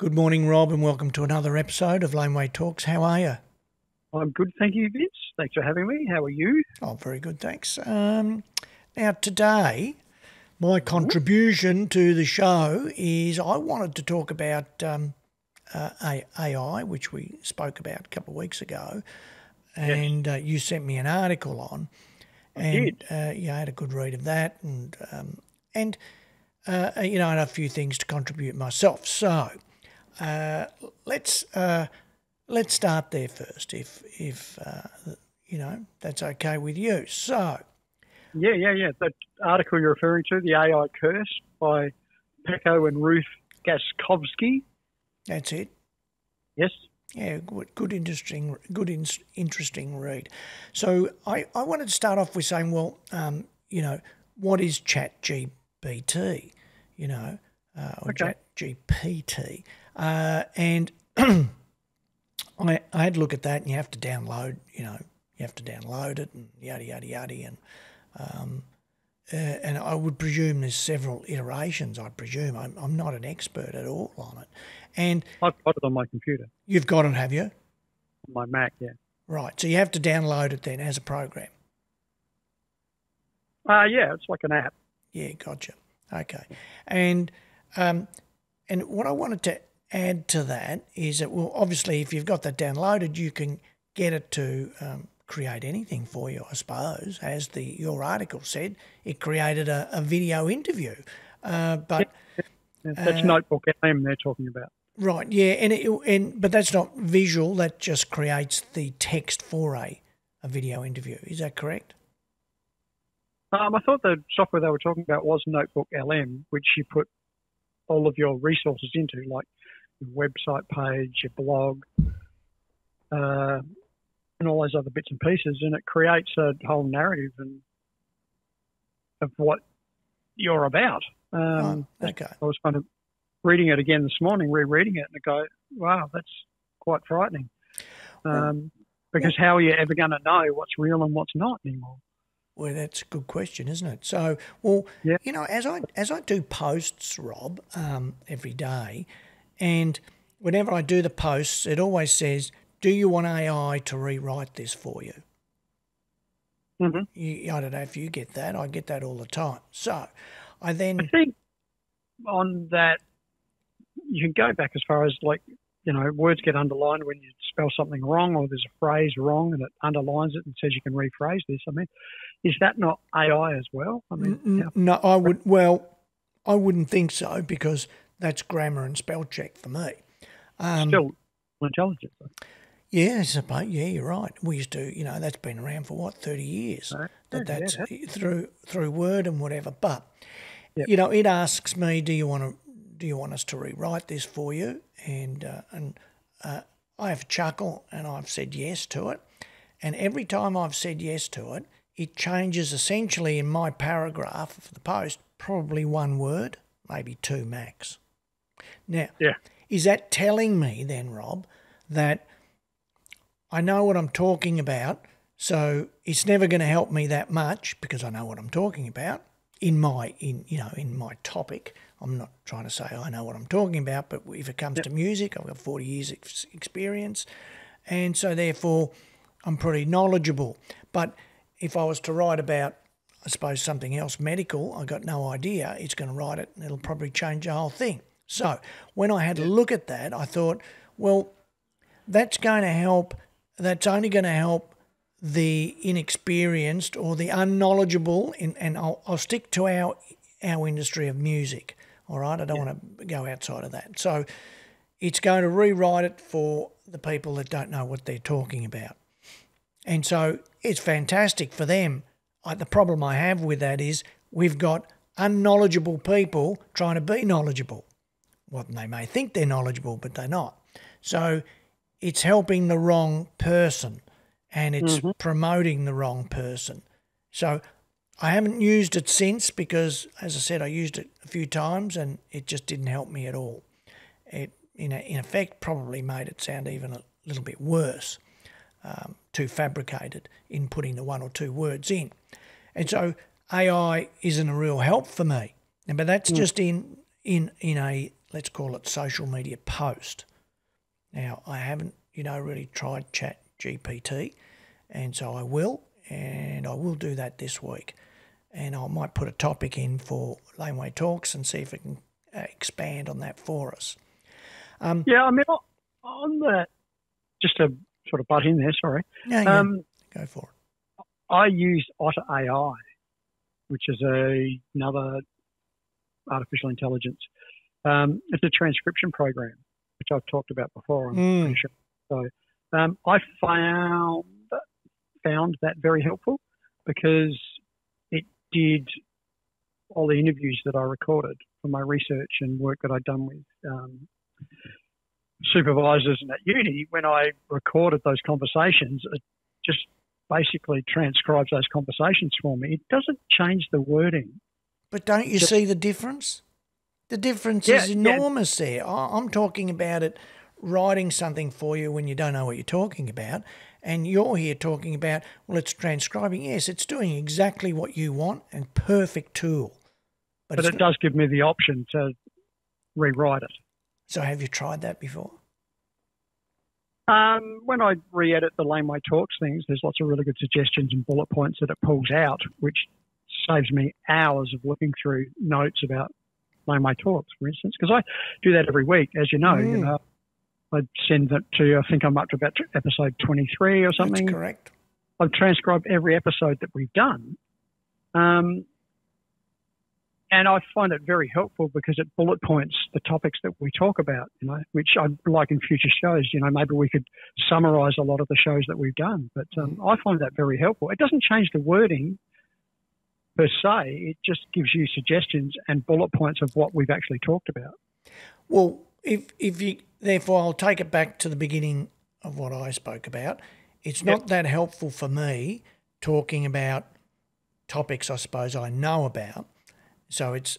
Good morning, Rob, and welcome to another episode of Laneway Talks. How are you? I'm good, thank you, Vince. Thanks for having me. How are you? Oh, very good, thanks. Now, today, my contribution to the show is I wanted to talk about AI, which we spoke about a couple of weeks ago, and yes. You sent me an article on. I had a good read of that and you know, and a few things to contribute myself. So let's start there first, if you know, that's okay with you. So yeah. That article you're referring to, The AI Curse by Peko and Ruth Gaskovsky. That's it. Yes. Yeah, good, interesting read. So I wanted to start off with saying, well, you know, what is ChatGPT? You know, or okay. ChatGPT. And I had a look at that, and you have to download, you know, it and yada, yada. And I would presume there's several iterations, I presume. I'm not an expert at all on it. And I've got it on my computer. You've got it, have you? On my Mac, yeah. Right, so you have to download it then as a program. Yeah, it's like an app. Yeah, gotcha. Okay. And what I wanted to add to that is that, well, obviously if you've got that downloaded, you can get it to create anything for you, I suppose. As your article said, it created a video interview. But that's Notebook LM they're talking about, right? Yeah, but that's not visual. That just creates the text for a video interview. Is that correct? I thought the software they were talking about was Notebook LM, which you put all of your resources into, like your website page, your blog. And all those other bits and pieces, and it creates a whole narrative of what you're about. Okay. I was kind of reading it again this morning, rereading it, and I go, wow, that's quite frightening. Because how are you ever going to know what's real and what's not anymore? Well, that's a good question, isn't it? So, well, yeah. You know, as I do posts, Rob, every day, and whenever I do the posts, it always says, do you want AI to rewrite this for you? Mm-hmm. I don't know if you get that. I get that all the time. So I think on that, you can go back as far as, like, you know, words get underlined when you spell something wrong, or there's a phrase wrong and it underlines it and says you can rephrase this. I mean, is that not AI as well? I mean, no, I wouldn't think so, because that's grammar and spell check for me. Still intelligent, though. Yes, yeah, you're right. We used to, you know, that's been around for, what, 30 years, right. Through Word and whatever. But, you know, it asks me, do you want us to rewrite this for you? And I have a chuckle, and I've said yes to it. And every time I've said yes to it, it changes essentially in my paragraph of the post probably one word, maybe two max. Now, is that telling me then, Rob, that I know what I'm talking about, so it's never going to help me that much because I know what I'm talking about in my topic. I'm not trying to say I know what I'm talking about, but if it comes to music, I've got 40 years experience, and so therefore I'm pretty knowledgeable. But if I was to write about, I suppose, something else, medical, I've got no idea. It's going to write it, and it'll probably change the whole thing. So when I had a look at that, I thought, well, that's going to help. That's only going to help the inexperienced or the unknowledgeable, and I'll stick to our industry of music, all right? I don't want to go outside of that. So it's going to rewrite it for the people that don't know what they're talking about. And so it's fantastic for them. The problem I have with that is we've got unknowledgeable people trying to be knowledgeable. Well, they may think they're knowledgeable, but they're not. So it's helping the wrong person, and it's promoting the wrong person. So I haven't used it since because, as I said, I used it a few times and it just didn't help me at all. It, in effect, probably made it sound even a little bit worse, too fabricated in putting the one or two words in. And so AI isn't a real help for me. But that's just in a let's call it social media post. Now, I haven't, really tried ChatGPT, and so I will, and I will do that this week. And I might put a topic in for Laneway Talks and see if it can expand on that for us. Yeah, I mean, on that, just to sort of butt in there, sorry. Yeah, yeah. Go for it. I use Otter AI, which is another artificial intelligence. It's a transcription program, which I've talked about before. I'm sure. So I found that very helpful because it did all the interviews that I recorded for my research and work that I'd done with supervisors and at uni. When I recorded those conversations, it just basically transcribes those conversations for me. It doesn't change the wording. But don't you see the difference? The difference is enormous there. I'm talking about it writing something for you when you don't know what you're talking about, and you're here talking about, well, it's transcribing. Yes, it's doing exactly what you want, and perfect tool. But it does give me the option to rewrite it. So have you tried that before? When I re-edit the Laneway Talks things, there's lots of really good suggestions and bullet points that it pulls out, which saves me hours of looking through notes about Laneway Talks, for instance, because I do that every week, as you know. Mm. I send that to you. I think I'm up to about episode 23 or something. That's correct. I've transcribed every episode that we've done. And I find it very helpful because it bullet points the topics that we talk about, which I'd like in future shows. Maybe we could summarise a lot of the shows that we've done. But I find that very helpful. It doesn't change the wording per se. It just gives you suggestions and bullet points of what we've actually talked about. Well, therefore, I'll take it back to the beginning of what I spoke about. It's not that helpful for me talking about topics I suppose I know about. So it's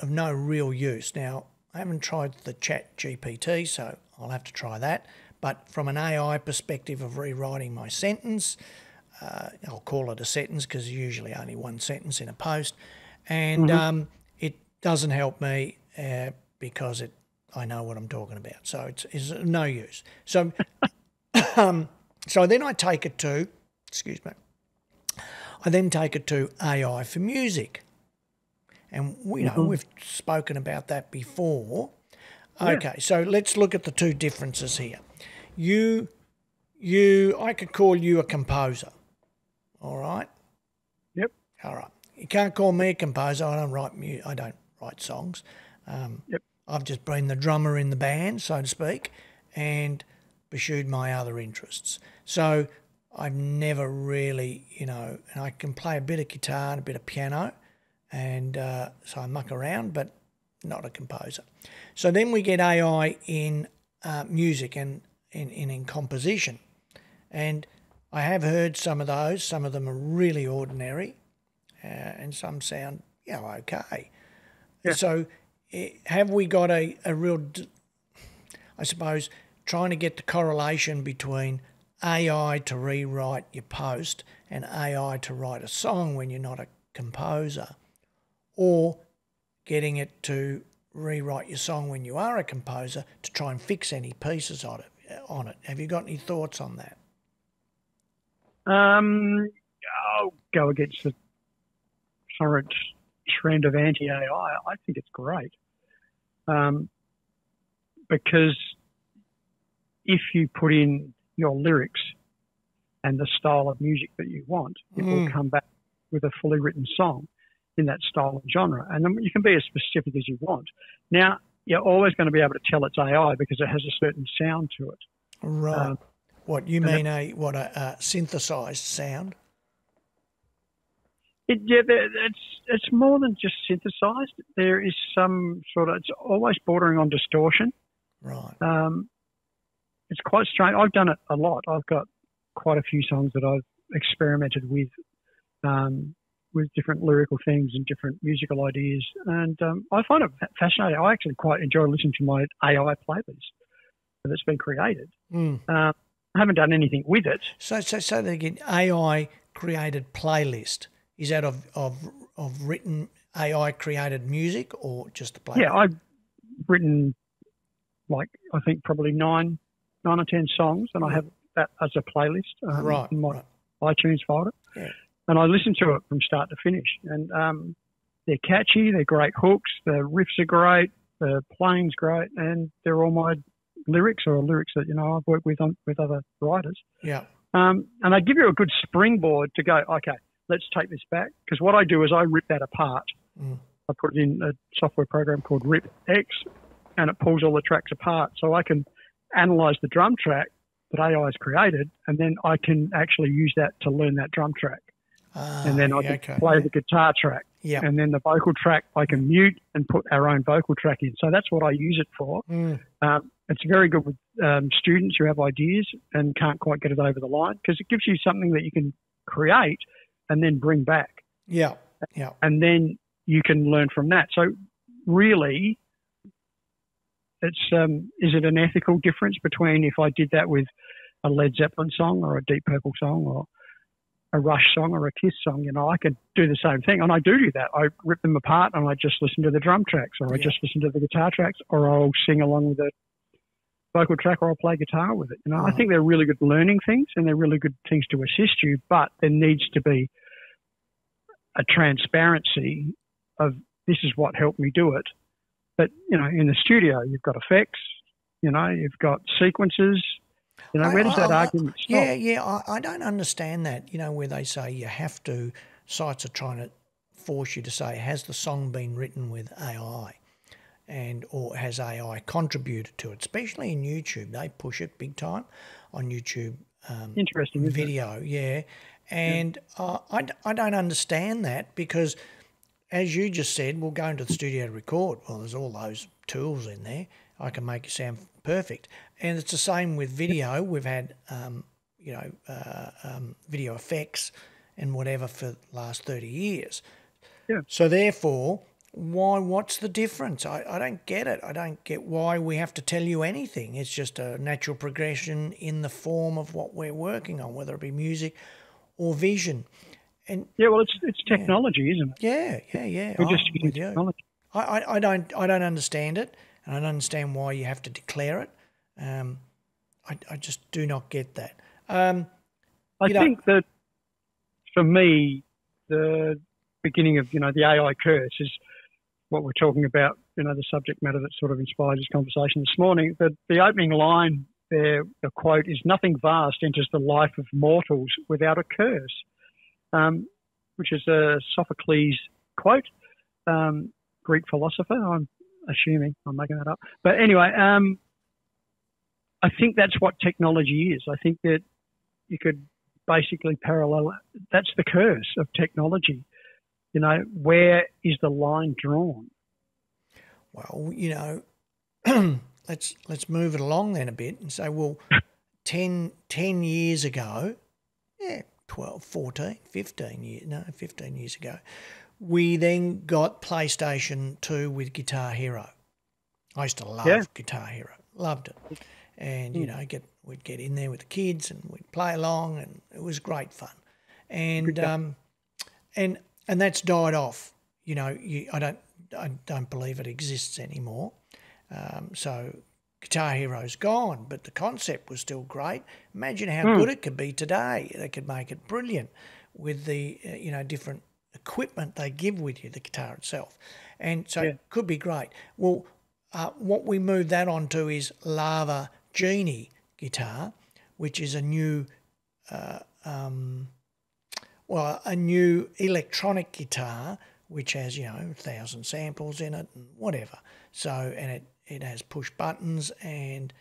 of no real use. Now, I haven't tried the ChatGPT, so I'll have to try that. But from an AI perspective of rewriting my sentence, I'll call it a sentence because usually only one sentence in a post, and it doesn't help me because I know what I'm talking about. So it's of no use. So so then I take it to, excuse me, I then take it to AI for music. And we've spoken about that before. Okay, so let's look at the two differences here. I could call you a composer, all right? Yep. All right. You can't call me a composer. I don't write songs. I've just been the drummer in the band, so to speak, and pursued my other interests. So I've never really, and I can play a bit of guitar and a bit of piano. And so I muck around, but not a composer. So then we get AI in music and in composition. And I have heard some of those. Some of them are really ordinary and some sound, okay. Yeah. So have we got a real, I suppose, trying to get the correlation between AI to rewrite your post and AI to write a song when you're not a composer, or getting it to rewrite your song when you are a composer to try and fix any pieces on it. Have you got any thoughts on that? I'll go against the current trend of anti-AI. I think it's great because if you put in your lyrics and the style of music that you want, it will come back with a fully written song in that style and genre. And then you can be as specific as you want. Now, you're always going to be able to tell it's AI because it has a certain sound to it. Right. What, you mean a synthesised sound? It's more than just synthesised. There is some sort of, it's always bordering on distortion. Right. It's quite strange. I've done it a lot. I've got quite a few songs that I've experimented with different lyrical themes and different musical ideas. And I find it fascinating. I actually quite enjoy listening to my AI playlist that's been created. I haven't done anything with it. So they get AI-created playlist. Is that of written AI-created music or just the playlist? Yeah, written, like, I think probably nine or 10 songs, and I have that as a playlist in my iTunes folder. Yeah. And I listen to it from start to finish. And they're catchy, they're great hooks, the riffs are great, the playing's great, and they're all my lyrics or lyrics that, you know, I've worked with on, with other writers. Yeah. And they give you a good springboard to go, okay, let's take this back. Because what I do is I rip that apart. Mm. I put it in a software program called Rip X, and it pulls all the tracks apart. So I can analyze the drum track that AI has created, and then I can actually use that to learn that drum track. And then I can play the guitar track. Yeah. And then the vocal track I can mute and put our own vocal track in. So that's what I use it for. Mm. It's very good with students who have ideas and can't quite get it over the line, because it gives you something that you can create and then bring back. Yeah. Yeah. And then you can learn from that. So really, it's is it an ethical difference between if I did that with a Led Zeppelin song or a Deep Purple song or a Rush song or a Kiss song? You know, I could do the same thing, and I do that. I rip them apart and I just listen to the drum tracks, or I just listen to the guitar tracks, or I'll sing along with a vocal track, or I'll play guitar with it. You know, I think they're really good learning things, and they're really good things to assist you, but there needs to be a transparency of this is what helped me do it. But, you know, in the studio, you've got effects, you know, you've got sequences. You know, where does that argument stop? Yeah, yeah, I don't understand that, you know, where they say you have to, sites are trying to force you to say, has the song been written with AI, and or has AI contributed to it, especially in YouTube. They push it big time on YouTube interesting video, yeah. And I don't understand that, because, as you just said, we'll go into the studio to record. Well, there's all those tools in there. I can make it sound perfect. And it's the same with video. We've had, you know, video effects and whatever for the last 30 years. Yeah. So therefore, why? What's the difference? I don't get it. I don't get why we have to tell you anything. It's just a natural progression in the form of what we're working on, whether it be music or vision. And yeah, well, it's technology, isn't it? Yeah, yeah, yeah. We're just using technology. I don't understand it, and I don't understand why you have to declare it. I just do not get that. I think that for me, the beginning of, you know, the AI curse is what we're talking about, you know, the subject matter that sort of inspired this conversation this morning. But the opening line there, the quote is, "Nothing vast enters the life of mortals without a curse," which is a Sophocles quote, Greek philosopher. I'm assuming, I'm making that up. But anyway, I think that's what technology is. I think that you could basically parallel, that's the curse of technology. You know, where is the line drawn? Well, you know, let's move it along then a bit and say, well, 10 years ago, 12, 14, 15 years, no, 15 years ago, we then got PlayStation 2 with Guitar Hero. I used to love Guitar Hero, loved it. And, you know, we'd get in there with the kids and we'd play along, and it was great fun. And and that's died off. You know, I don't believe it exists anymore. So Guitar Hero's gone, but the concept was still great. Imagine how good it could be today. They could make it brilliant with the, you know, different equipment they give with you, the guitar itself. And so it could be great. Well, what we moved that on to is Lava Genie guitar, which is a new, a new electronic guitar, which has, you know, 1,000 samples in it and whatever. So, and it has push buttons, and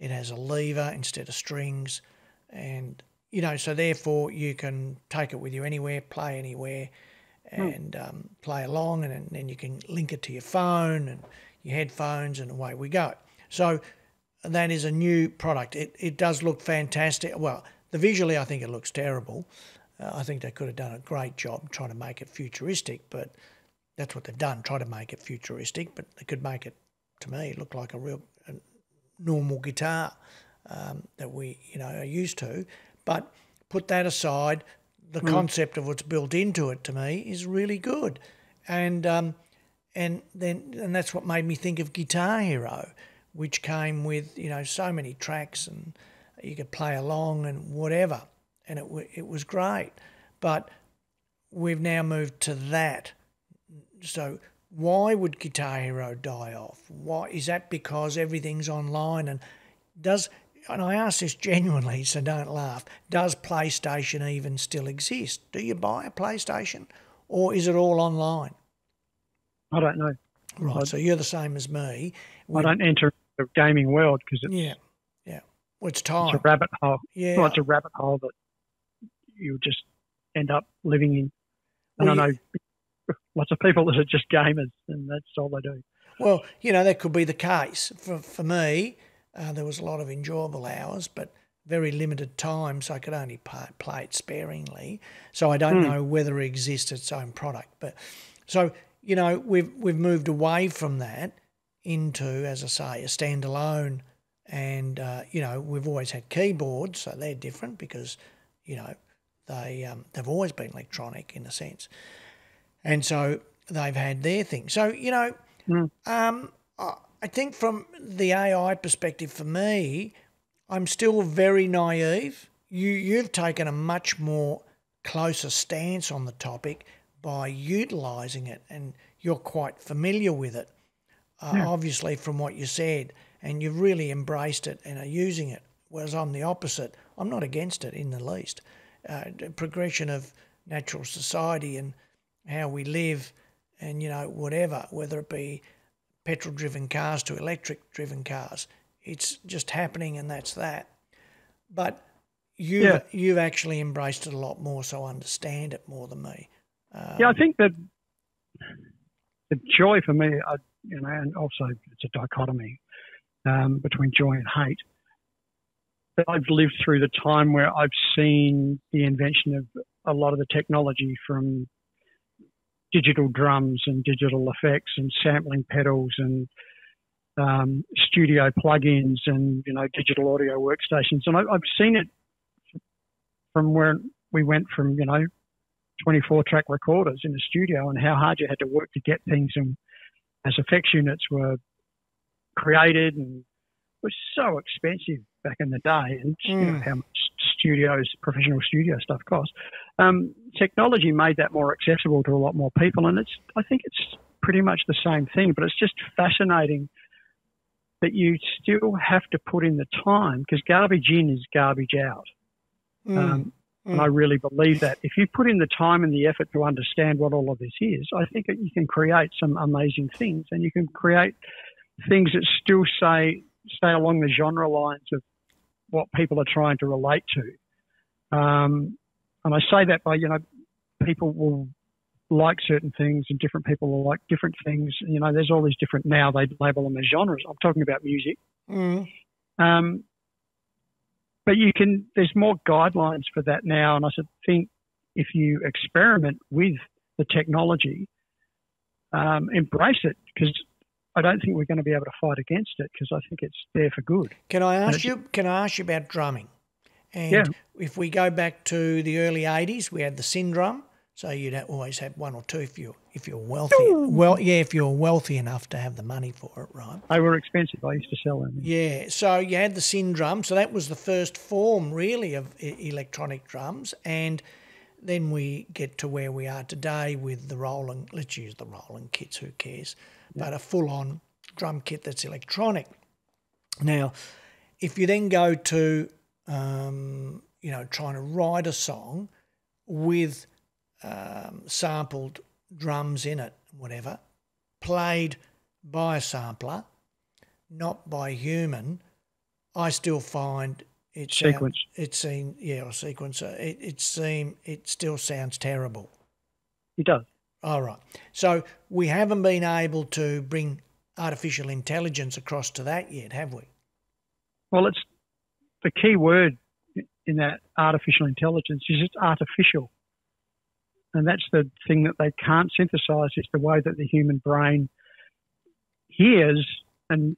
it has a lever instead of strings, and, you know, so therefore you can take it with you anywhere, play anywhere, and play along, and then you can link it to your phone and your headphones, and away we go. So that is a new product. It does look fantastic. Well, visually I think it looks terrible. I think they could have done a great job trying to make it futuristic, but that's what they've done, try to make it futuristic, but they could make it, to me, look like a real normal guitar that we, you know, are used to. But put that aside, the concept of what's built into it, to me, is really good. And And that's what made me think of Guitar Hero, which came with, you know, so many tracks and you could play along and whatever. And it was great. But we've now moved to that. So why would Guitar Hero die off? Why is that? Because everything's online, and does, and I ask this genuinely, so don't laugh, does PlayStation even still exist? Do you buy a PlayStation, or is it all online? I don't know. Right, so you're the same as me. I don't enter the gaming world because it's... Yeah, yeah. Well, it's time. It's a rabbit hole. Yeah. Well, it's a rabbit hole that you just end up living in. And well, I know lots of people that are just gamers, and that's all they do. Well, you know, that could be the case. For me, there was a lot of enjoyable hours, but very limited time, so I could only play it sparingly. So I don't know whether it exists its own product. But so... You know, we've moved away from that into, as I say, a standalone, and you know, we've always had keyboards, so they're different because, you know, they've always been electronic in a sense, and so they've had their thing. So you know, I think from the AI perspective, for me, I'm still very naive. You've taken a much more closer stance on the topic by utilising it, and you're quite familiar with it, obviously, from what you said, and you've really embraced it and are using it, whereas I'm the opposite. I'm not against it in the least. The progression of natural society and how we live and, you know, whatever, whether it be petrol-driven cars to electric-driven cars, it's just happening, and that's that. But you've actually embraced it a lot more, so I understand it more than me. Yeah, I think that the joy for me, you know, and also it's a dichotomy between joy and hate, that I've lived through the time where I've seen the invention of a lot of the technology, from digital drums and digital effects and sampling pedals and studio plugins and, you know, digital audio workstations. And I've seen it from where we went from, you know, 24-track recorders in the studio, and how hard you had to work to get things, and as effects units were created, and it was so expensive back in the day, and you know, how much studios, professional studio stuff cost. Technology made that more accessible to a lot more people, and I think it's pretty much the same thing, but it's just fascinating that you still have to put in the time, because garbage in is garbage out. And I really believe that. If you put in the time and the effort to understand what all of this is, I think that you can create some amazing things, and you can create things that still stay along the genre lines of what people are trying to relate to. And I say that by, you know, people will like certain things and different people will like different things. You know, there's all these different, now they label them as genres. I'm talking about music. But you can, there's more guidelines for that now. And I think if you experiment with the technology, embrace it, because I don't think we're going to be able to fight against it, because I think it's there for good. Can I ask you about drumming? And if we go back to the early 80s, we had the Syn drum. So you'd always have one or two if you're wealthy. Well, yeah, if you're wealthy enough to have the money for it, right? They were expensive. I used to sell them. Yeah, so you had the Syn drum. So that was the first form, really, of electronic drums. And then we get to where we are today with the Roland. Let's use the Roland kits. Who cares? Yeah. But a full-on drum kit that's electronic. Now, if you then go to, you know, trying to write a song with sampled drums in it, whatever, played by a sampler, not by a human, I still find it sequence. It still sounds terrible. It does. All right. So we haven't been able to bring artificial intelligence across to that yet, have we? Well, it's the key word in that, artificial intelligence, is it's artificial. And that's the thing that they can't synthesize, is the way that the human brain hears and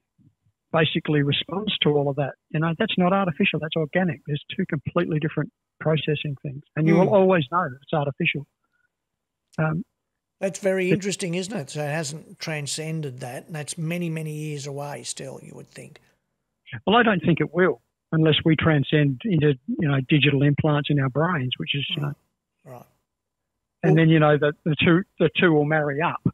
basically responds to all of that. You know, that's not artificial, that's organic. There's two completely different processing things. And you will always know that it's artificial. That's very interesting, isn't it? So it hasn't transcended that, and that's many, many years away still, you would think. Well, I don't think it will unless we transcend into, you know, digital implants in our brains, which is, you know, right. And well, then, you know, the two will marry up.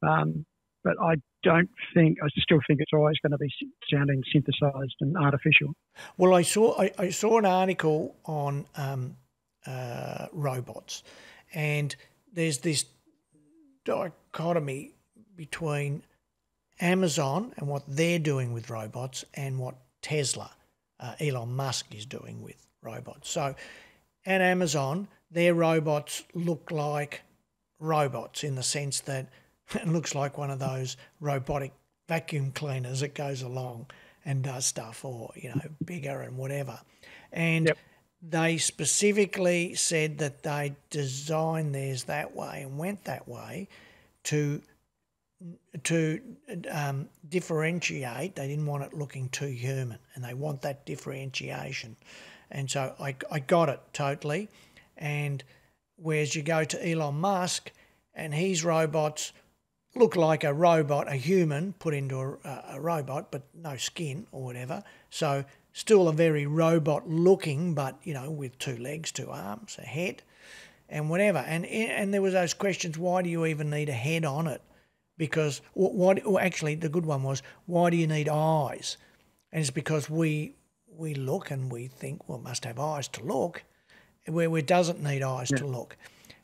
But I don't think, I still think it's always going to be sounding synthesised and artificial. Well, I saw an article on robots, and there's this dichotomy between Amazon and what they're doing with robots and what Tesla, Elon Musk, is doing with robots. So at Amazon, their robots look like robots in the sense that it looks like one of those robotic vacuum cleaners that goes along and does stuff, or, you know, bigger and whatever. And yep. They specifically said that they designed theirs that way and went that way to differentiate. They didn't want it looking too human, and they want that differentiation. And so I got it totally. And whereas you go to Elon Musk and his robots look like a robot, a human put into a robot, but no skin or whatever. So still a very robot looking, but, you know, with two legs, two arms, a head and whatever. And there was those questions, why do you even need a head on it? Because actually the good one was, why do you need eyes? And it's because we look and we think, well, it must have eyes to look, where it doesn't need eyes to look.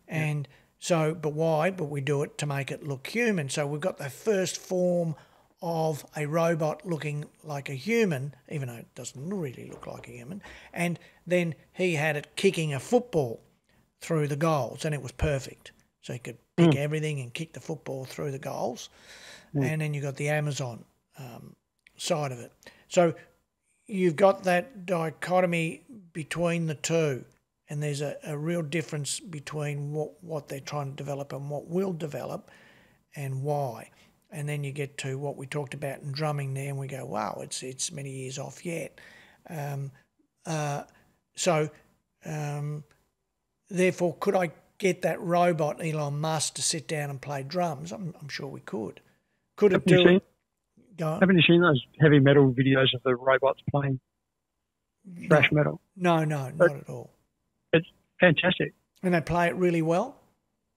And so, but why? But we do it to make it look human. So we've got the first form of a robot looking like a human, even though it doesn't really look like a human. And then he had it kicking a football through the goals, and it was perfect. So he could pick everything and kick the football through the goals. And then you've got the Amazon side of it. So you've got that dichotomy between the two, and there's a real difference between what they're trying to develop and what will develop and why. And then you get to what we talked about in drumming there, and we go, wow, it's many years off yet. Therefore, could I get that robot, Elon Musk, to sit down and play drums? I'm sure we could. Could it do it? Haven't you seen those heavy metal videos of the robots playing thrash metal? No, not at all. It's fantastic. And they play it really well?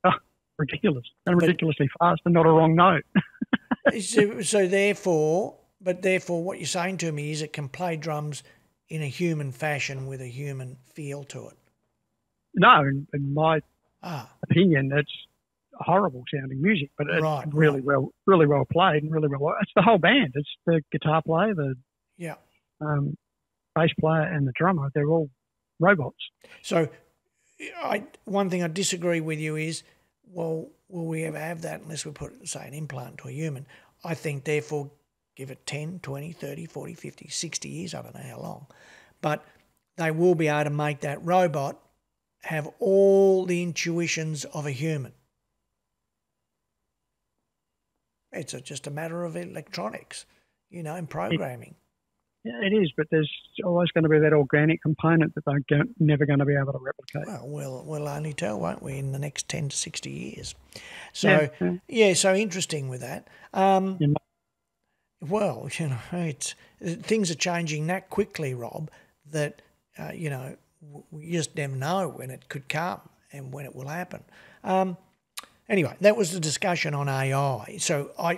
Oh, ridiculous. And ridiculously fast and not a wrong note. so therefore what you're saying to me is it can play drums in a human fashion with a human feel to it. No, in my opinion, it's horrible sounding music, but it's really well played and really well. It's the whole band. It's the guitar player, the bass player and the drummer. They're all robots. So one thing I disagree with you is, well, will we ever have that unless we put, say, an implant to a human? I think, therefore, give it 10, 20, 30, 40, 50, 60 years, I don't know how long, but they will be able to make that robot have all the intuitions of a human. It's just a matter of electronics, you know, and programming. Yeah, it is, but there's always going to be that organic component that they're never going to be able to replicate. Well, we'll only tell, won't we, in the next 10 to 60 years. So, so interesting with that. Well, you know, things are changing that quickly, Rob, that, you know, we just never know when it could come and when it will happen. Anyway, that was the discussion on AI. So I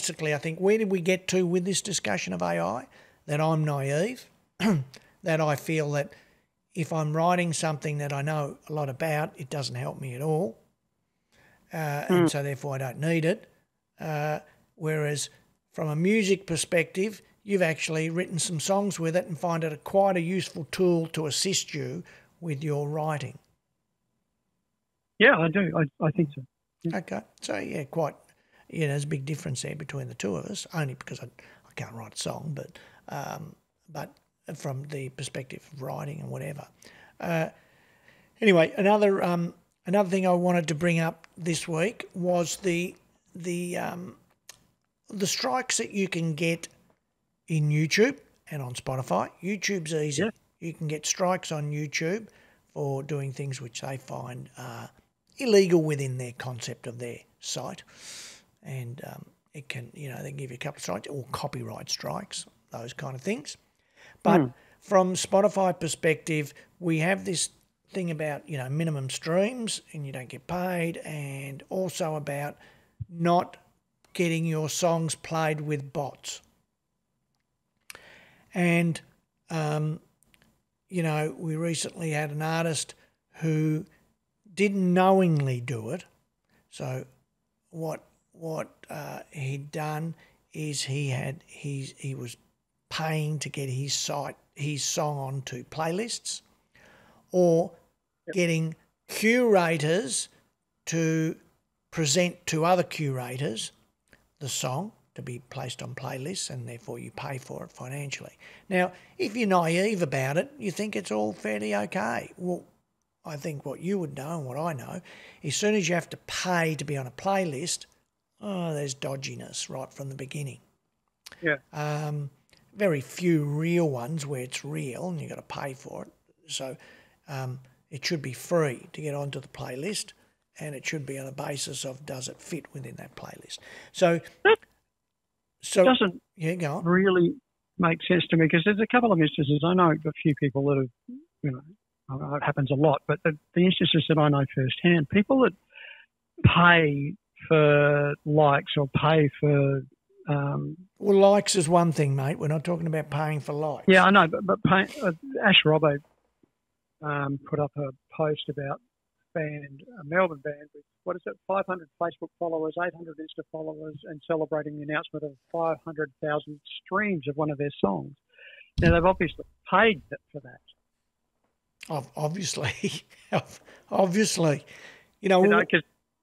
think, where did we get to with this discussion of AI? That I'm naive, that I feel that if I'm writing something that I know a lot about, it doesn't help me at all, and so therefore I don't need it. Whereas from a music perspective, you've actually written some songs with it and find it quite a useful tool to assist you with your writing. Yeah, I do. I think so. Yeah. Okay. So, yeah, there's a big difference there between the two of us, only because I can't write a song, but from the perspective of writing and whatever. Anyway, another thing I wanted to bring up this week was the strikes that you can get in YouTube and on Spotify. YouTube's easy. Yeah. You can get strikes on YouTube for doing things which they find illegal within their concept of their site, and it can, you know, they can give you a couple of strikes or copyright strikes, those kind of things. But from Spotify perspective, we have this thing about, you know, minimum streams and you don't get paid, and also about not getting your songs played with bots. And, you know, we recently had an artist who didn't knowingly do it. So what he'd done is he was paying to get his song onto playlists, or getting curators to present to other curators the song to be placed on playlists, and therefore you pay for it financially. Now, if you're naive about it, you think it's all fairly okay. Well, I think what you would know and what I know, as soon as you have to pay to be on a playlist, oh, there's dodginess right from the beginning. Yeah. Very few real ones where it's real and you've got to pay for it. So it should be free to get onto the playlist, and it should be on the basis of, does it fit within that playlist? So that doesn't really make sense to me, because there's a couple of instances. I know a few people that have, you know, it happens a lot, but the instances that I know firsthand, people that pay for likes or pay for... well, likes is one thing, mate. We're not talking about paying for likes. Yeah, I know, but pay, Ash Robbo put up a post about a Melbourne band with, what is it, 500 Facebook followers, 800 Insta followers, and celebrating the announcement of 500,000 streams of one of their songs. Now, they've obviously paid for that. Obviously. Obviously. You know, 'cause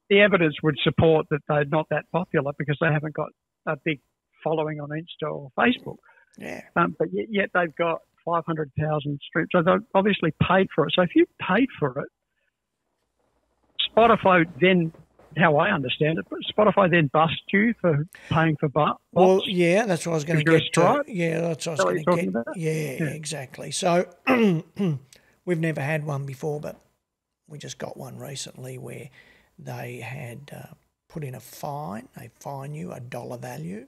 the evidence would support that they're not that popular because they haven't got a big following on Insta or Facebook. Yeah. But yet they've got 500,000 streams. So they've obviously paid for it. So if you paid for it, Spotify then, how I understand it, but Spotify then busts you for paying for bots. Well, yeah, that's what I was going to get to. Yeah, that's what I was going to get. Yeah, exactly. So we've never had one before, but we just got one recently where they had put in a fine. They fine you a dollar value,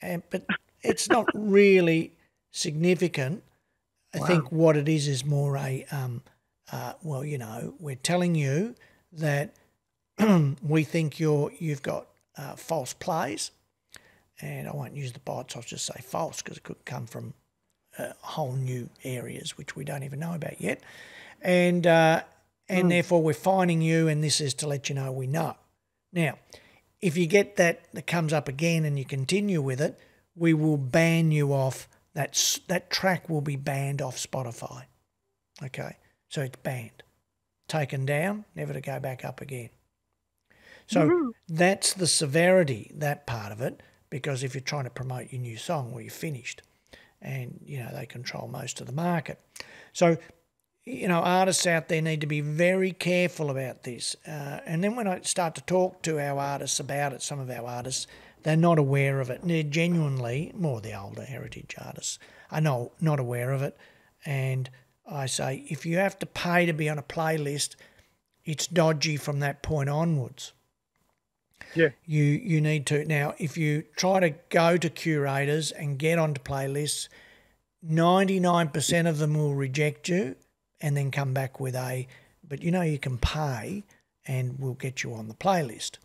but it's not really significant. I think what it is more a, well, you know, we're telling you that we think you've got false plays, and I won't use the bots, I'll just say false, because it could come from whole new areas which we don't even know about yet, and therefore we're fining you, and this is to let you know we know. Now, if you get that comes up again and you continue with it, we will ban you off, that track will be banned off Spotify. Okay, so it's banned. Taken down, never to go back up again. So that's the severity, that part of it, because if you're trying to promote your new song, well, you're finished, and, you know, they control most of the market. So, you know, artists out there need to be very careful about this. And then when I start to talk to our artists about it, some of our artists, they're not aware of it. And they're genuinely, more the older heritage artists, are not aware of it, and... I say, if you have to pay to be on a playlist, it's dodgy from that point onwards. Yeah. You need to. Now, if you try to go to curators and get onto playlists, 99% of them will reject you and then come back with a, but you know you can pay and we'll get you on the playlist.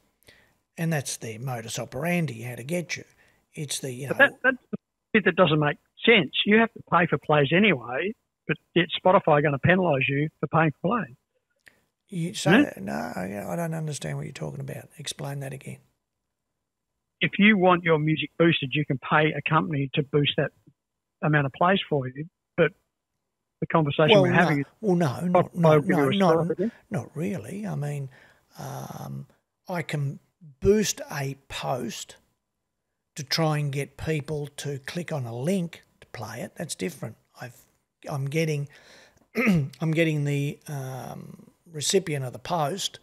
And that's their modus operandi, how to get you. It's the, you know. But that's the bit that doesn't make sense. You have to pay for plays anyway. But yet Spotify are going to penalise you for paying for play. You say no, I don't understand what you're talking about. Explain that again. If you want your music boosted, you can pay a company to boost that amount of plays for you. But the conversation we're having is... Well, not really. I mean, I can boost a post to try and get people to click on a link to play it. That's different. I'm getting the recipient of the post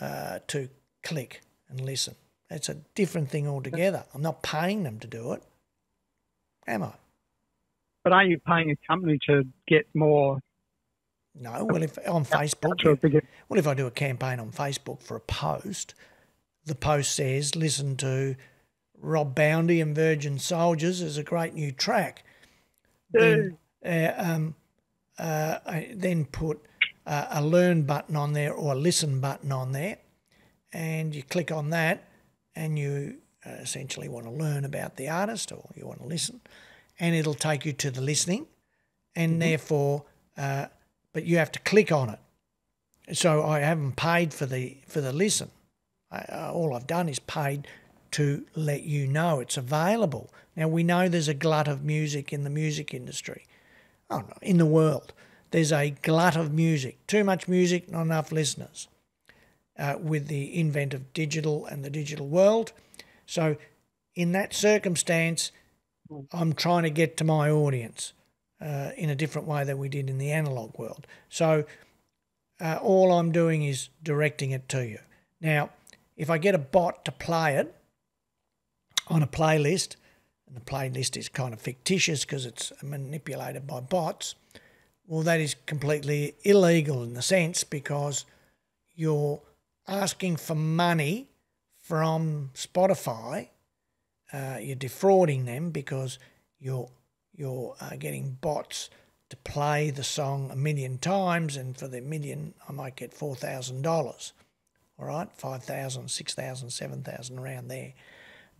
to click and listen. That's a different thing altogether. I'm not paying them to do it, am I? But are you paying a company to get more No, well, if on Facebook, well, if I do a campaign on Facebook for a post, the post says, listen to Rob Boundy and Virgin Soldiers is a great new track. Then, I then put a learn button on there or a listen button on there, and you click on that and you essentially want to learn about the artist or you want to listen, and it'll take you to the listening, and therefore... but you have to click on it. So I haven't paid for the listen. All I've done is paid to let you know it's available. Now, we know there's a glut of music in the music industry. Oh, no, in the world. There's a glut of music. Too much music, not enough listeners. With the invent of digital and the digital world. So in that circumstance, I'm trying to get to my audience. In a different way than we did in the analog world. So all I'm doing is directing it to you. Now, if I get a bot to play it on a playlist, and the playlist is kind of fictitious because it's manipulated by bots, well, that is completely illegal in the sense because you're asking for money from Spotify. You're defrauding them because you're getting bots to play the song 1,000,000 times, and for the 1,000,000 I might get $4,000, all right, 5,000, 6,000, 7,000 around there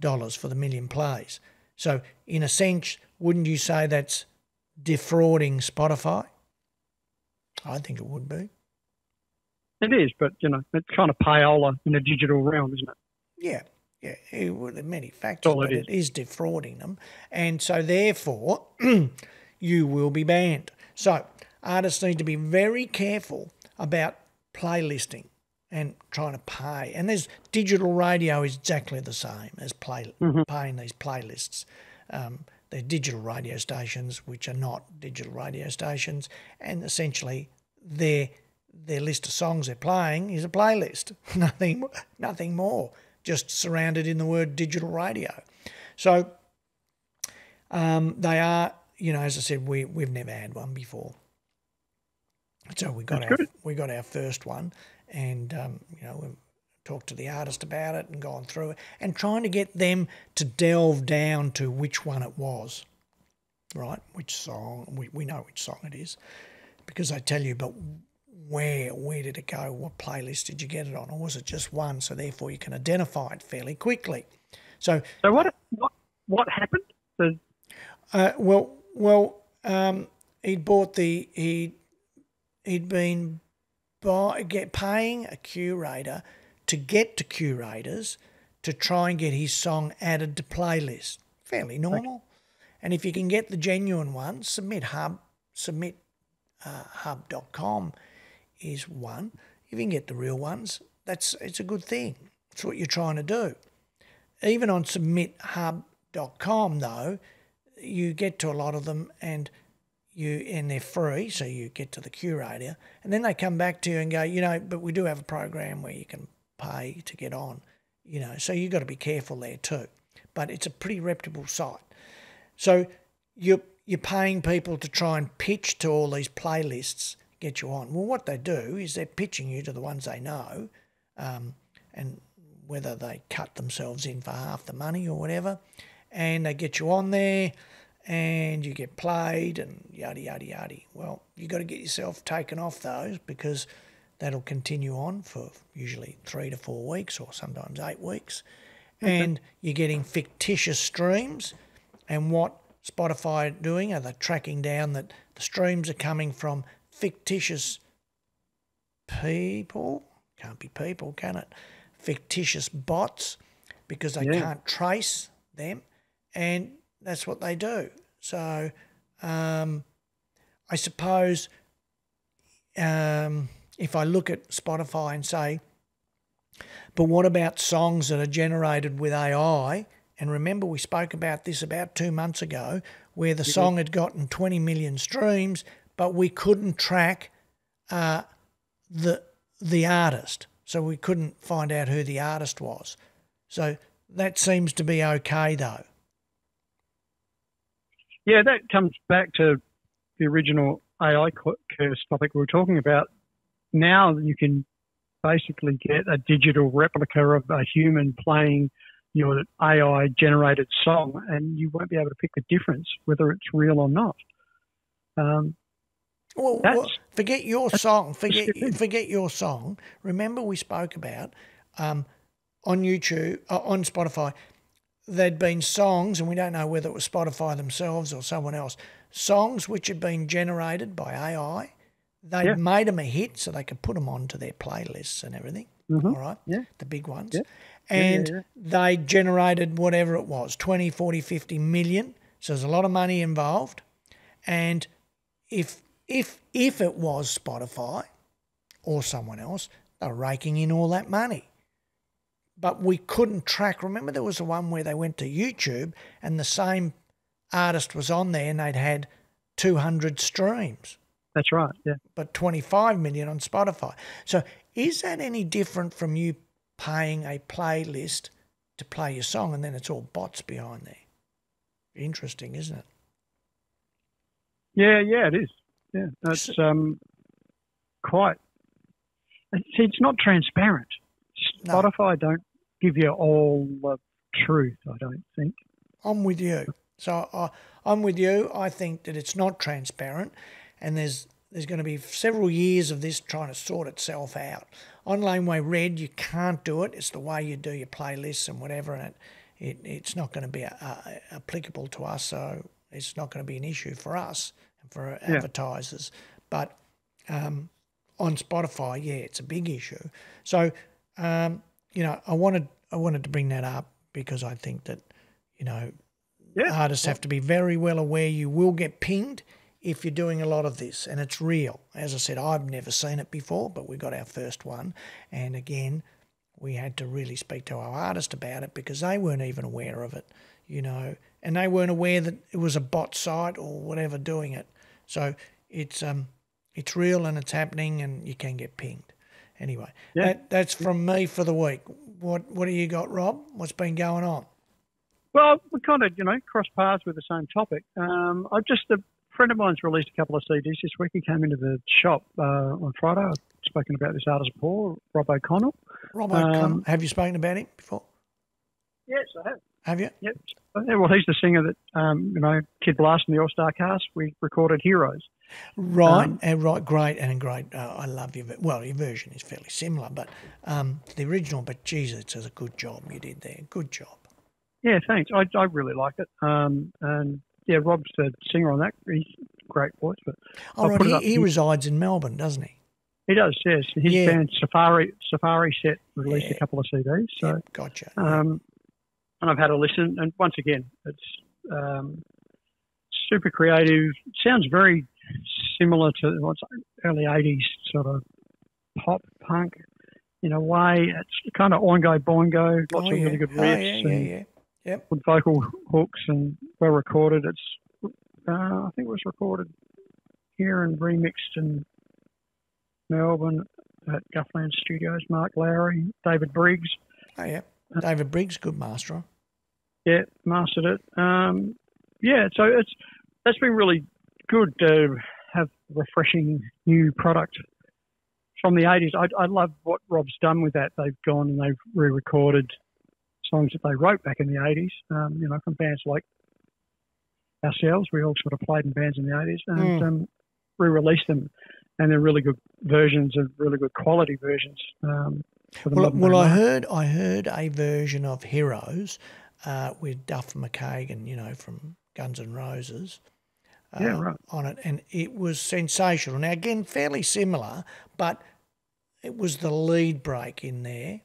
dollars for the 1,000,000 plays. So in a sense, wouldn't you say that's defrauding Spotify? I think it would be. It is, but, you know, it's kind of payola in the digital realm, isn't it? Yeah. Yeah, there are many factors, but it is defrauding them. And so, therefore, you will be banned. So artists need to be very careful about playlisting and trying to pay. And there's digital radio is exactly the same as paying these playlists. They're digital radio stations, which are not digital radio stations, and essentially their list of songs they're playing is a playlist, nothing more. Just surrounded in the word digital radio. So they are, you know, as I said, we've never had one before. So we got our first one, and, you know, we've talked to the artist about it and gone through it and trying to get them to delve down to which one it was, right, which song. We know which song it is because they tell you, but where did it go, what playlist did you get it on, or was it just one? So therefore you can identify it fairly quickly. So what happened? He'd been paying a curator to get to curators to try and get his song added to playlist. Fairly normal. Okay. And if you can get the genuine one, SubmitHub.com is one. If you can get the real ones, it's a good thing. It's what you're trying to do. Even on SubmitHub.com though, you get to a lot of them and they're free, so you get to the curator, and then they come back to you and go, you know, but we do have a program where you can pay to get on, you know, so you've got to be careful there too. But it's a pretty reputable site. So you're paying people to try and pitch to all these playlists, get you on. Well, what they do is they're pitching you to the ones they know, and whether they cut themselves in for half the money or whatever, and they get you on there and you get played and yada, yada, yada. Well, you've got to get yourself taken off those because that'll continue on for usually 3 to 4 weeks or sometimes 8 weeks, and you're getting fictitious streams. And what Spotify are doing are they tracking down that the streams are coming from fictitious people, can't be people, can it? Fictitious bots, because they can't trace them, and that's what they do. So I suppose if I look at Spotify and say, but what about songs that are generated with AI? And remember we spoke about this about 2 months ago where the song had gotten 20 million streams, but we couldn't track the artist, so we couldn't find out who the artist was. So that seems to be okay though. Yeah, that comes back to the original AI Curse topic we were talking about, now you can basically get a digital replica of a human playing your AI-generated song, and you won't be able to pick the difference whether it's real or not. Well, forget your song. Forget your song. Remember we spoke about on YouTube, on Spotify, there'd been songs, and we don't know whether it was Spotify themselves or someone else, songs which had been generated by AI. They'd made them a hit so they could put them onto their playlists and everything, all right, the big ones. Yeah. And they generated whatever it was, 20, 40, 50 million. So there's a lot of money involved. And if it was Spotify or someone else, they're raking in all that money. But we couldn't track. Remember there was the one where they went to YouTube and the same artist was on there and they'd had 200 streams. That's right, yeah. But 25 million on Spotify. So is that any different from you paying a playlist to play your song, and then it's all bots behind there? Interesting, isn't it? Yeah, it is. Yeah, that's quite. See, it's not transparent. No. Spotify don't give you all the truth, I don't think. I'm with you. So I'm with you. I think that it's not transparent, and there's going to be several years of this trying to sort itself out. On Laneway Red, you can't do it. It's the way you do your playlists and whatever, and it's not going to be applicable to us, so it's not going to be an issue for us and for advertisers. But on Spotify, yeah, it's a big issue. So, you know, I wanted to bring that up because I think that, you know, artists have to be very well aware you will get pinged if you're doing a lot of this, and it's real. As I said, I've never seen it before, but we got our first one. And again, we had to really speak to our artist about it because they weren't even aware of it, you know, and they weren't aware that it was a bot site or whatever doing it. So it's real and it's happening, and you can get pinged. Anyway, that's from me for the week. What do you got, Rob? What's been going on? Well, we kind of, you know, cross paths with the same topic. I've just... A friend of mine's released a couple of CDs this week. He came into the shop on Friday. I've spoken about this artist before, Rob O'Connell. Rob O'Connell. Have you spoken about him before? Yes, I have. Have you? Yep. Well, he's the singer that, you know, Kid Blast and the All Star Cast. We recorded Heroes. Right, great. I love your, well, your version is fairly similar, but the original, but Jesus, it's a good job you did there. Good job. Yeah, thanks. I really like it. And yeah, Rob's the singer on that. He's a great voice. But he resides in Melbourne, doesn't he? He does, yes. His band Safari Set released a couple of CDs. So yeah, gotcha. And I've had a listen, and once again, it's super creative. Sounds very similar to what's early '80s sort of pop punk in a way. It's kind of oingo boingo, lots of really good riffs. Yep. With vocal hooks and well recorded. It's I think it was recorded here and remixed in Melbourne at Guffland Studios. Mark Lowry, David Briggs. Oh yeah, David Briggs, good master. Yeah, mastered it. Yeah, so that's been really good to have refreshing new product from the '80s. I love what Rob's done with that. They've gone and they've re-recorded songs that they wrote back in the '80s, you know, from bands like ourselves. We all sort of played in bands in the '80s and re-released them, and they're really good versions of really good quality versions. Well, I heard a version of Heroes with Duff McKagan, you know, from Guns N' Roses, on it, and it was sensational. Now again, fairly similar, but it was the lead break in there.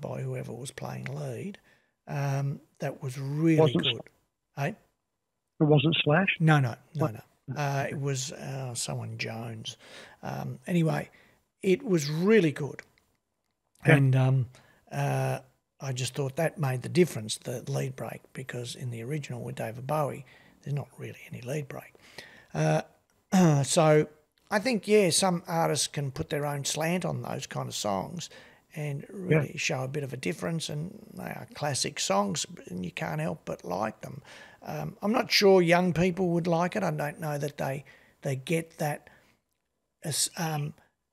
By whoever was playing lead, that was really good. Hey? It wasn't Slash? No. It was someone Jones. Anyway, it was really good. Yeah. And I just thought that made the difference, the lead break, because in the original with David Bowie, there's not really any lead break. So I think, yeah, some artists can put their own slant on those kind of songs and really show a bit of a difference, and they are classic songs and you can't help but like them. I'm not sure young people would like it. I don't know that they They get that, you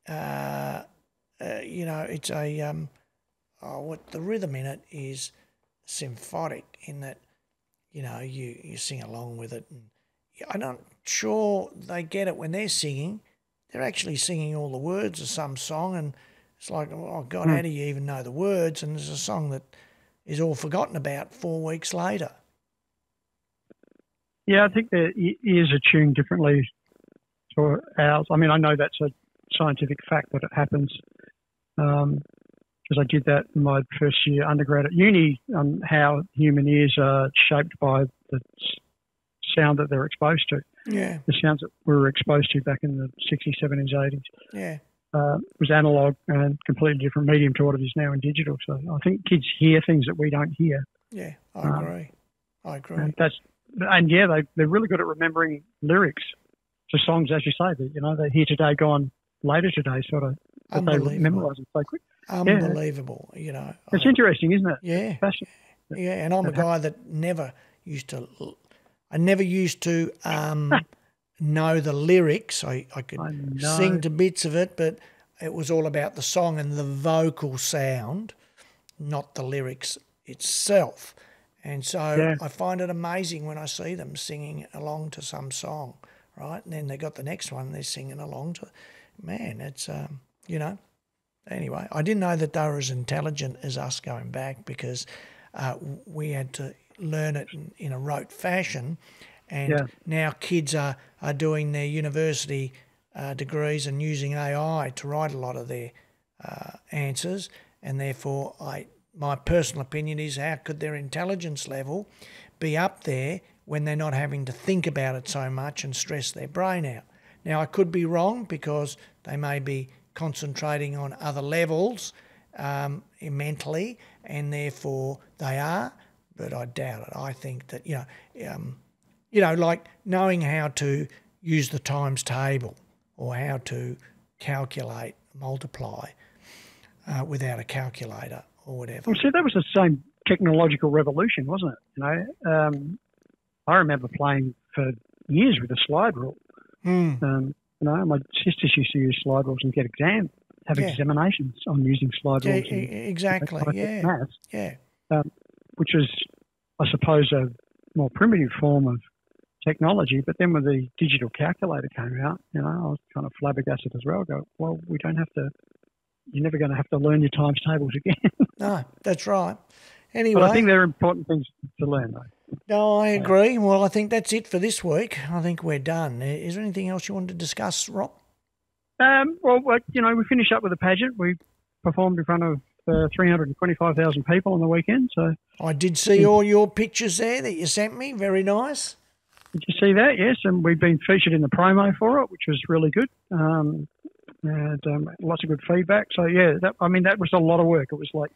know, it's a, what the rhythm in it is symphonic in that, you know, you sing along with it. And I'm not sure they get it when they're singing. They're actually singing all the words of some song, and it's like, oh, God, how do you even know the words? And there's a song that is all forgotten about 4 weeks later. Yeah, I think their ears are tuned differently to ours. I mean, I know that's a scientific fact that it happens, because I did that in my first year undergrad at uni, how human ears are shaped by the sound that they're exposed to. Yeah. The sounds that we were exposed to back in the 60s, 70s, 80s. Yeah. Was analog and completely different medium to what it is now in digital. So I think kids hear things that we don't hear. Yeah, I agree. I agree. And yeah, they're really good at remembering lyrics to songs, as you say. That, you know, they're here today, gone later today, sort of. Unbelievable. They memorise them so quick. Unbelievable, yeah. You know. It's interesting, isn't it? Yeah. Yeah, and I'm a guy that never used to. I never used to. Know the lyrics. I could sing to bits of it, but it was all about the song and the vocal sound, not the lyrics itself. And so yeah. I find it amazing when I see them singing along to some song, right? And then they got the next one, they're singing along to. Man, it's, you know. Anyway, I didn't know that they were as intelligent as us going back, because we had to learn it in a rote fashion. And yeah. Now kids are doing their university degrees and using AI to write a lot of their answers, and therefore my personal opinion is, how could their intelligence level be up there when they're not having to think about it so much and stress their brain out? Now, I could be wrong, because they may be concentrating on other levels mentally, and therefore they are, but I doubt it. I think that, you know... you know, like knowing how to use the times table or how to calculate, multiply without a calculator or whatever. Well, see, that was the same technological revolution, wasn't it? You know, I remember playing for years with a slide rule. Mm. You know, my sisters used to use slide rules and get exams, examinations on using slide rules. Yeah, exactly. Yeah. Math, yeah. Which is, I suppose, a more primitive form of technology, but then when the digital calculator came out, you know, I was kind of flabbergasted as well. I go, well, we don't have to. You're never going to have to learn your times tables again. No, that's right. Anyway, but I think they're important things to learn, though. No, I agree. Well, I think that's it for this week. I think we're done. Is there anything else you wanted to discuss, Rob? Well, you know, we finished up with a pageant. We performed in front of 325,000 people on the weekend. So I did see all your pictures there that you sent me. Very nice. Did you see that? Yes, and we've been featured in the promo for it, which was really good, and lots of good feedback. So, yeah, I mean, that was a lot of work. It was like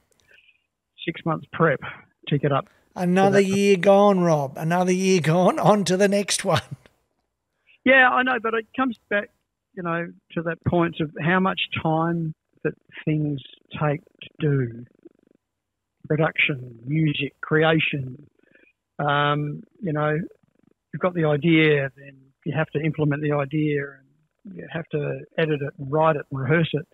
6 months prep to get up. Another year gone, Rob. Another year gone. On to the next one. Yeah, I know, but it comes back, you know, to that point of how much time that things take to do. Production, music, creation, you know, you've got the idea, then you have to implement the idea, and you have to edit it and write it and rehearse it.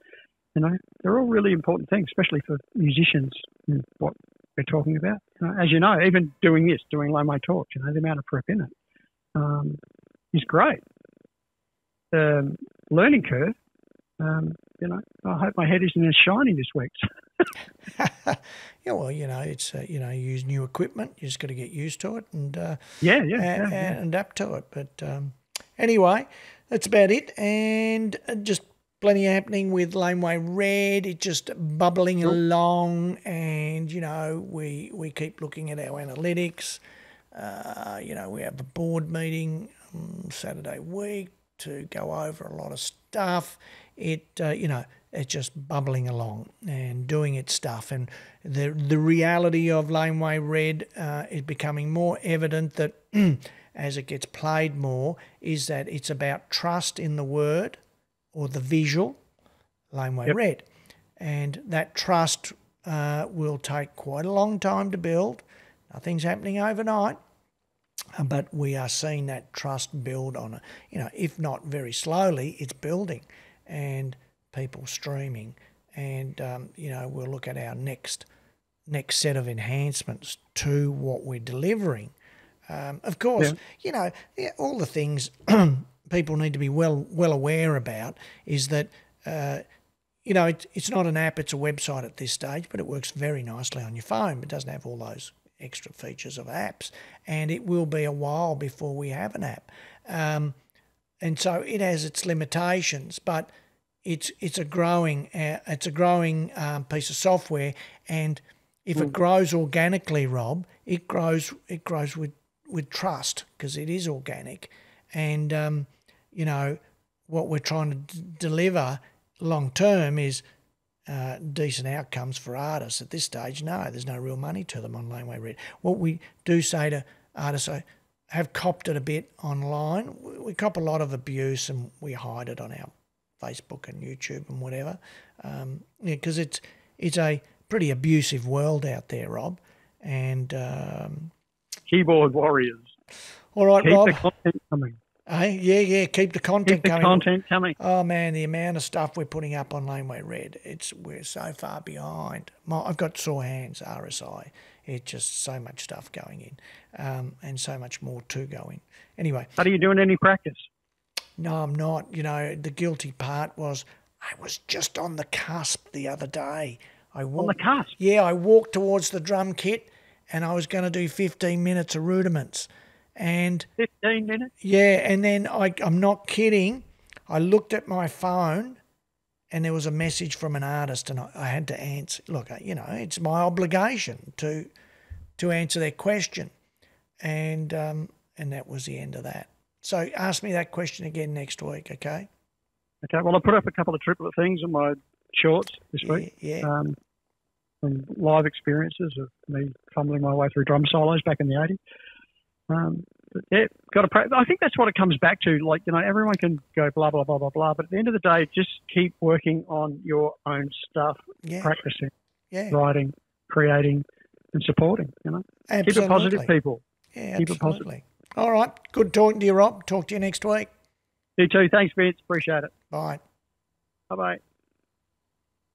You know, they're all really important things, especially for musicians and what we're talking about. You know, as you know, even doing this, doing Laneway Talks, you know, the amount of prep in it is great. The learning curve, you know, I hope my head isn't as shiny this week. Yeah, well, you know, it's you know, you use new equipment. You just got to get used to it and adapt to it. But anyway, that's about it. And just plenty happening with Laneway Red. It's just bubbling along, and you know, we keep looking at our analytics. You know, we have a board meeting Saturday week to go over a lot of stuff. You know, it's just bubbling along and doing its stuff. And the reality of Laneway Red is becoming more evident that as it gets played more, is that it's about trust in the word or the visual, Laneway Red. And that trust will take quite a long time to build. Nothing's happening overnight. But we are seeing that trust build on it. You know, if not very slowly, it's building, and people streaming. And, you know, we'll look at our next set of enhancements to what we're delivering. Of course, you know, all the things people need to be well aware about is that, you know, it's not an app, it's a website at this stage, but it works very nicely on your phone. It doesn't have all those extra features of apps, and it will be a while before we have an app. And so it has its limitations, but it's a growing piece of software, and if it grows organically, Rob, it grows with trust, because it is organic. And you know, what we're trying to deliver long term is decent outcomes for artists. At this stage, no, there's no real money to them on Laneway Red. What we do say to artists, I have copped it a bit online. We cop a lot of abuse, and we hide it on our Facebook and YouTube and whatever, because it's a pretty abusive world out there, Rob. And keyboard warriors. All right, Rob. Keep the content coming. Hey, yeah, keep the content coming. Keep the content coming. Oh man, the amount of stuff we're putting up on Laneway Red, we're so far behind. I've got sore hands, RSI. It's just so much stuff going in, and so much more to go in. Anyway, are you doing any practice? No, I'm not. You know, the guilty part was I was just on the cusp the other day. Yeah, I walked towards the drum kit, and I was going to do 15 minutes of rudiments. And 15 minutes? Yeah, and then I'm not kidding. I looked at my phone, and there was a message from an artist, and I had to answer. Look, you know, it's my obligation to answer their question. And that was the end of that. So ask me that question again next week, okay? Okay. Well, I put up a couple of triplet things in my shorts this week. Yeah. Some live experiences of me fumbling my way through drum solos back in the 80s. Yeah, got to practice. I think that's what it comes back to. Like, you know, everyone can go blah, blah, blah, blah, blah. But at the end of the day, just keep working on your own stuff, practicing, writing, creating, and supporting, you know. Absolutely. Keep it positive, people. Yeah, absolutely. Keep it positive. All right. Good talking to you, Rob. Talk to you next week. You too. Thanks, Vince. Appreciate it. Bye. Bye-bye.